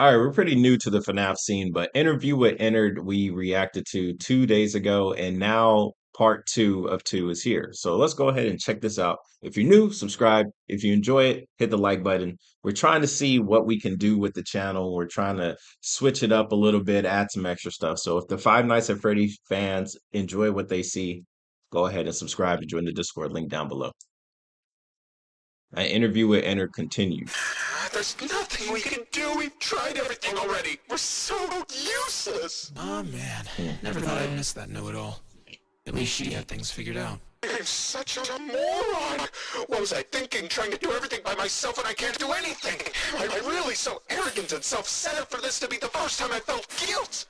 All right, we're pretty new to the FNAF scene, but Interview with Ennard we reacted to 2 days ago, and now part 2 of 2 is here. So let's go ahead and check this out. If you're new, subscribe. If you enjoy it, hit the like button. We're trying to see what we can do with the channel. We're trying to switch it up a little bit, add some extra stuff. So if the Five Nights at Freddy's fans enjoy what they see, go ahead and subscribe and join the Discord link down below. An Interview with Ennard continues. There's nothing we can do. We've tried everything already. We're so useless. Oh, man. Never thought I'd miss that know-it-all. At least she had things figured out. I'm such a moron. What was I thinking? Trying to do everything by myself when I can't do anything. Am I really so arrogant and self-centered for this to be the first time I felt guilt?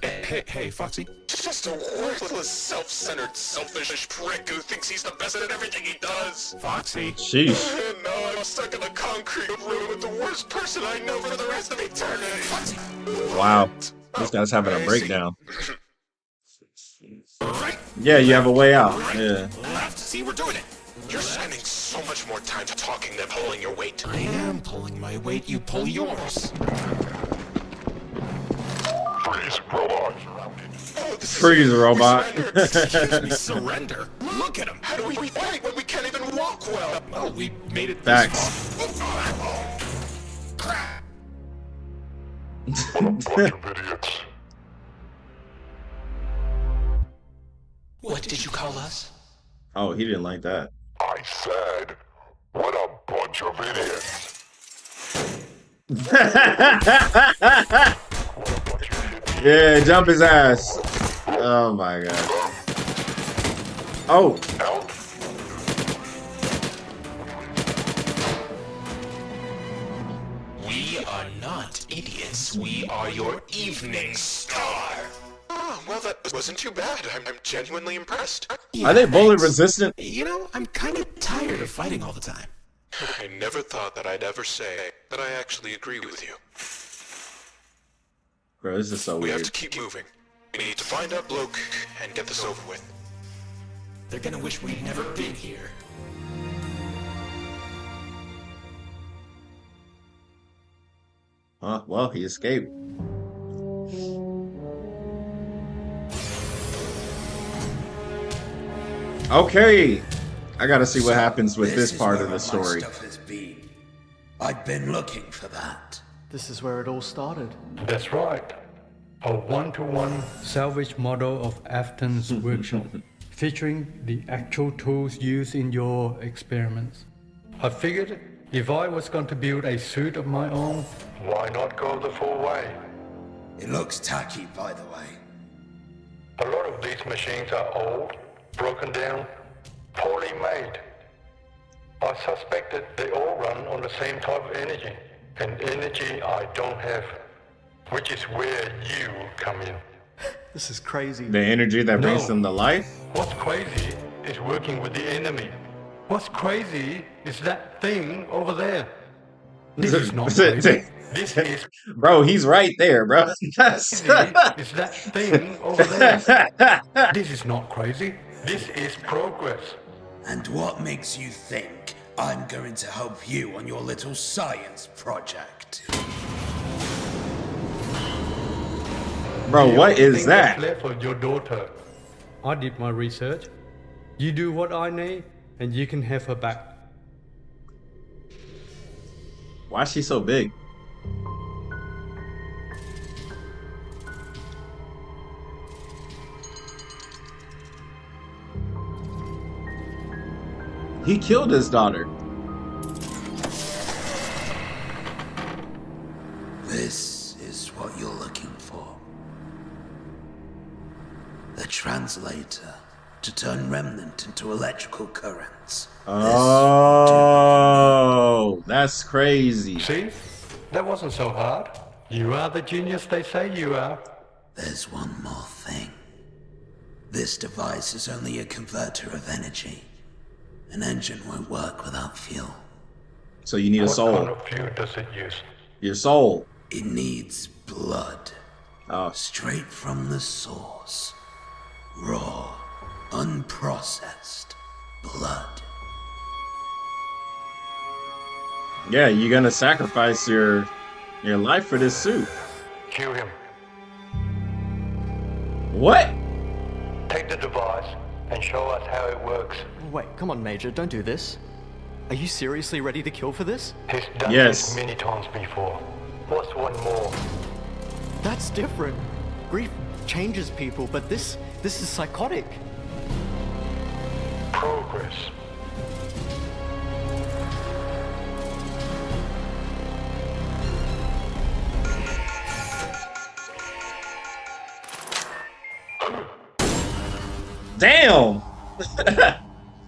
Hey, Foxy. Just a worthless, self-centered, selfish prick who thinks he's the best at everything he does. Foxy. Sheesh. And now I'm stuck in the concrete room with the worst person I know for the rest of eternity. Foxy. Wow. This guy's having a breakdown. Right. Yeah, you have a way out. Right. Yeah. Left. See, we're doing it. You're spending so much more time talking than pulling your weight. I am pulling my weight. You pull yours. Freeze, robot. Oh, freeze, robot. Surrender. Excuse me, surrender. Look at him. How do we fight when we can't even walk well? Well, we made it back. Crap. What a bunch of idiots. What did you call us? Oh, he didn't like that. I said, what a bunch of idiots. Yeah, jump his ass. Oh my god. Oh. We are not idiots. We are your evening star. Oh, well, that wasn't too bad. I'm genuinely impressed. Yeah, are they bullet resistant? You know, I'm kind of tired of fighting all the time. I never thought that I'd ever say that I actually agree with you. Bro, this is so weird. We have to keep moving. We need to find that bloke and get this over with. They're gonna wish we'd never been here. Huh? Well, he escaped. Okay! I gotta see what happens with this part of the story. I've been looking for that. This is where it all started. That's right. A one-to-one salvage model of Afton's workshop, featuring the actual tools used in your experiments. I figured if I was going to build a suit of my own, why not go the full way? It looks tacky, by the way. A lot of these machines are old, broken down, poorly made. I suspect that they all run on the same type of energy. And energy I don't have, which is where you come in. This is crazy. The energy that brings them to life? What's crazy is working with the enemy. What's crazy is that thing over there. This is not crazy. This is... Bro, he's right there, bro. It's that thing over there. This is not crazy. This is progress. And what makes you think I'm going to help you on your little science project? Bro, what is that? For your daughter. I did my research. You do what I need, and you can have her back. Why is she so big? He killed his daughter. This is what you're looking for. A translator to turn Remnant into electrical currents. Oh, that's crazy. See? That wasn't so hard. You are the genius they say you are. There's one more thing. This device is only a converter of energy. An engine won't work without fuel. So you need a soul. What kind of fuel does it use? Your soul. It needs blood. Oh. Straight from the source. Raw, unprocessed blood. Yeah, you're gonna sacrifice your life for this suit. Kill him. What? Take the device and show us how it works. Wait, come on, Major, don't do this. Are you seriously ready to kill for this? He's done this many times before. What's one more? That's different. Grief changes people, but this is psychotic. Progress. Damn!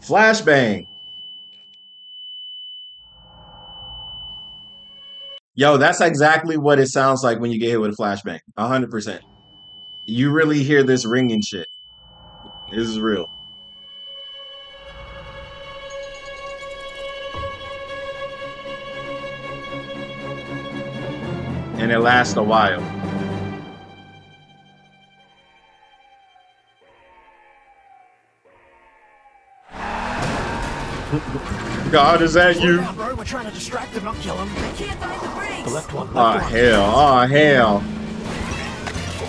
Flashbang. Yo, that's exactly what it sounds like when you get hit with a flashbang. 100%. You really hear this ringing shit. This is real. And it lasts a while. God, is that you? We're trying to distract them, not kill them. I can't find the brakes. The left one. Oh hell! Oh hell!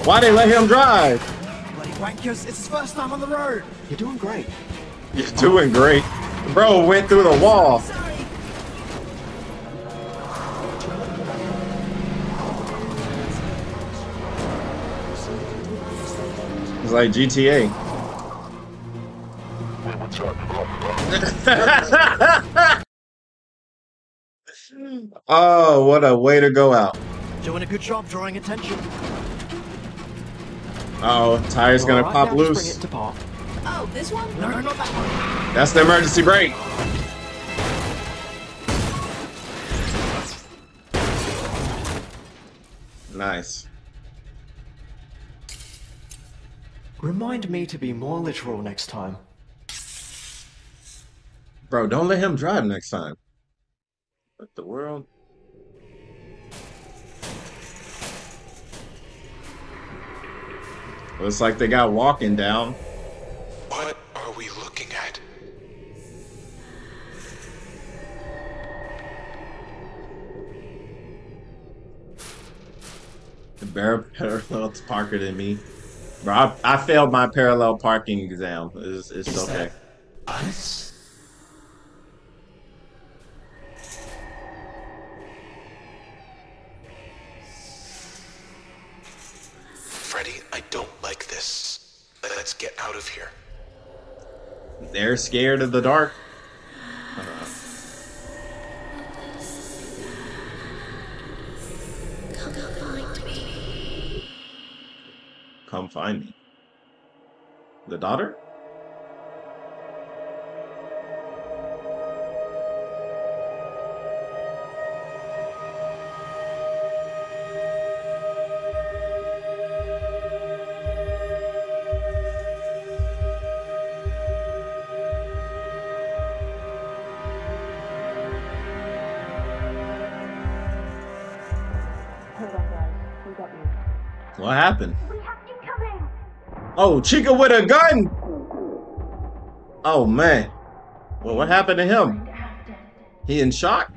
Why they let him drive? Bloody wankers! It's his first time on the road. You're doing great. You're doing great, bro. Went through the wall. Sorry. It's like GTA. Oh, what a way to go out. Doing a good job drawing attention. Uh oh, tire's gonna pop loose. Oh, this one? No, not that one. That's the emergency brake. Nice. Remind me to be more literal next time. Bro, don't let him drive next time. What the world? Looks like they got walking down. What are we looking at? The bear parallel parker than me. Bro, I failed my parallel parking exam. It's okay. Us? Let's get out of here. They're scared of the dark. Come find me. Come find me. The daughter? What happened? We have you coming. Oh, Chica with a gun! Oh man. Well, what happened to him? He in shock?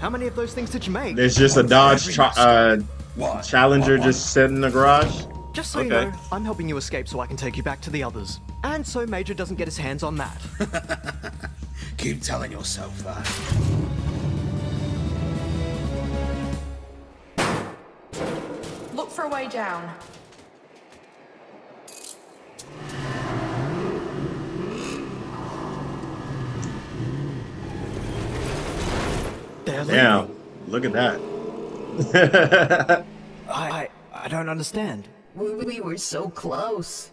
How many of those things did you make? There's just a Dodge Challenger just set in the garage. Just so you know, I'm helping you escape so I can take you back to the others. And so Major doesn't get his hands on that. Keep telling yourself that. Look for a way down. Damn, look at that. I don't understand. We were so close.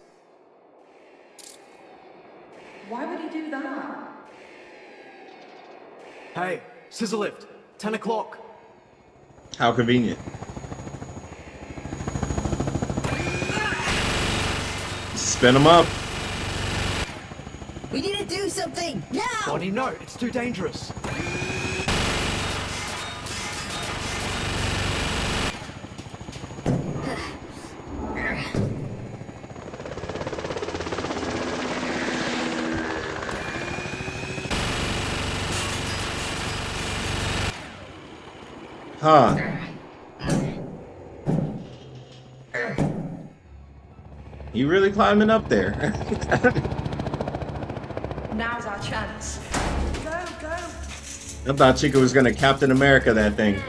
Why would he do that? Hey, scissor lift, 10 o'clock. How convenient. Spin him up. We need to do something now! Bonnie, no, it's too dangerous. Huh. You really climbing up there? Now's our chance. Go, go. I thought Chica was gonna Captain America that thing.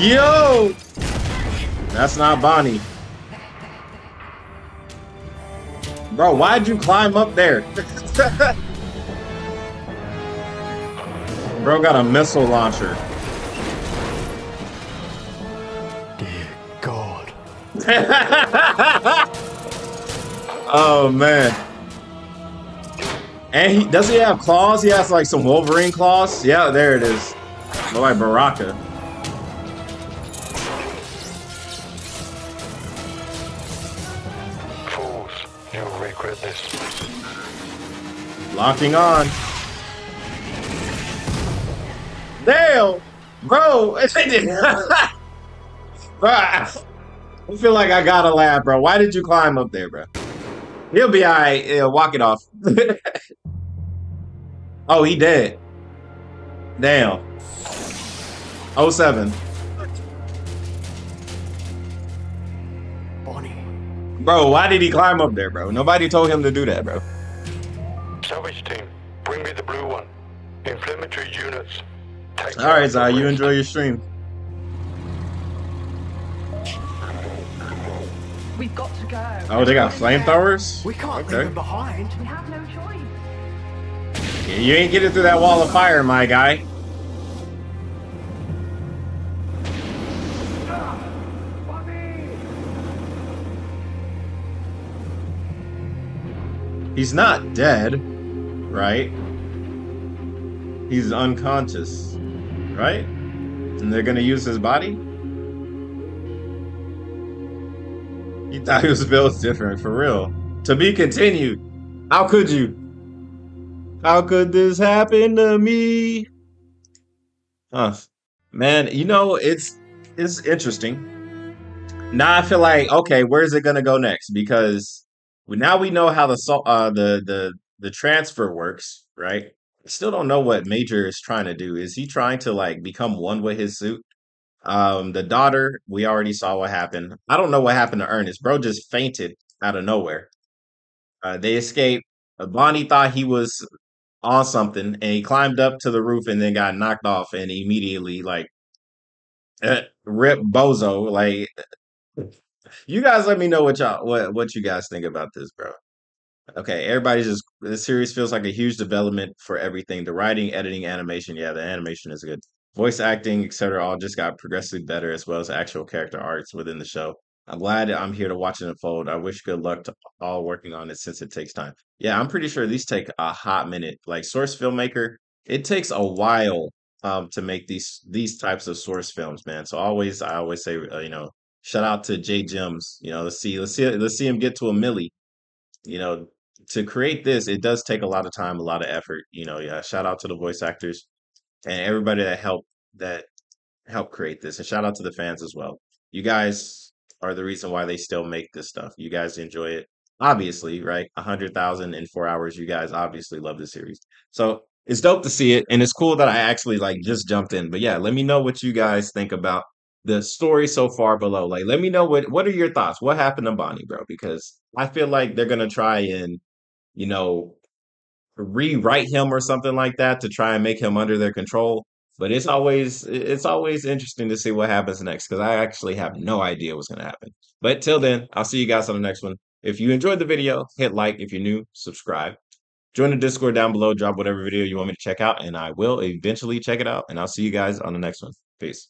Yo! That's not Bonnie. Bro, why'd you climb up there? Bro got a missile launcher. Dear God. Oh, man. And he, does he have claws? He has like some Wolverine claws? Yeah, there it is. More like Baraka. Locking on. Damn, bro. Bro, I feel like I gotta laugh, bro. Why did you climb up there, bro? He'll be all right. He'll walk it off. Oh, he dead. Damn. 07. Bonnie. Bro, why did he climb up there, bro? Nobody told him to do that, bro. Salvage team, bring me the blue one. Inflammatory units. All right, Zai, you enjoy your stream. We've got to go. Oh, they got flamethrowers? We can't leave them behind. We have no choice. Yeah, you ain't getting through that wall of fire, my guy. He's not dead, right? He's unconscious, right? And they're gonna use his body? He thought he was built different, for real. To be continued. How could you? How could this happen to me? Huh. Man, you know, it's interesting. Now I feel like, okay, where's it gonna go next? Because now we know how the transfer works, right? I still don't know what Major is trying to do. Is he trying to like become one with his suit? The daughter, we already saw what happened. I don't know what happened to Ernest. Bro just fainted out of nowhere. They escaped. Bonnie thought he was on something, and he climbed up to the roof and then got knocked off and immediately like rip bozo like. You guys let me know what y'all what you guys think about this, bro. Okay, everybody's just this series feels like a huge development for everything. The writing, editing, animation. Yeah, the animation is good. Voice acting, etc. all just got progressively better as well as actual character arcs within the show. I'm glad I'm here to watch it unfold. I wish good luck to all working on it since it takes time. Yeah, I'm pretty sure these take a hot minute. Like Source Filmmaker, it takes a while to make these types of source films, man. So I always say, you know, shout out to J-Gems, you know, let's see him get to a milli. You know, to create this, it does take a lot of time, a lot of effort. You know, yeah. Shout out to the voice actors and everybody that helped create this, and shout out to the fans as well. You guys are the reason why they still make this stuff. You guys enjoy it, obviously, right? 100,000 in 4 hours. You guys obviously love the series, so it's dope to see it, and it's cool that I actually like just jumped in. But yeah, let me know what you guys think about the story so far below. Like, let me know what are your thoughts? What happened to Bonnie, bro? Because I feel like they're gonna try and, you know, rewrite him or something like that to try and make him under their control. But it's always interesting to see what happens next, because I actually have no idea what's gonna happen. But till then, I'll see you guys on the next one. If you enjoyed the video, hit like. If you're new, subscribe. Join the Discord down below. Drop whatever video you want me to check out, and I will eventually check it out. And I'll see you guys on the next one. Peace.